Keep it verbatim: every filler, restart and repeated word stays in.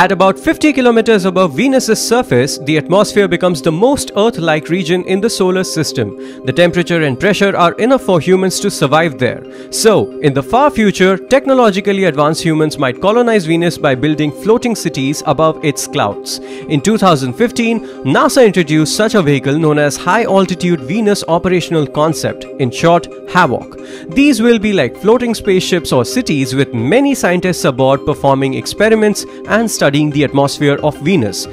At about fifty kilometers above Venus's surface, the atmosphere becomes the most Earth-like region in the solar system. The temperature and pressure are enough for humans to survive there. So, in the far future, technologically advanced humans might colonize Venus by building floating cities above its clouds. In two thousand fifteen, NASA introduced such a vehicle known as High Altitude Venus Operational Concept, in short, HAVOC. These will be like floating spaceships or cities with many scientists aboard performing experiments and studying the atmosphere of Venus.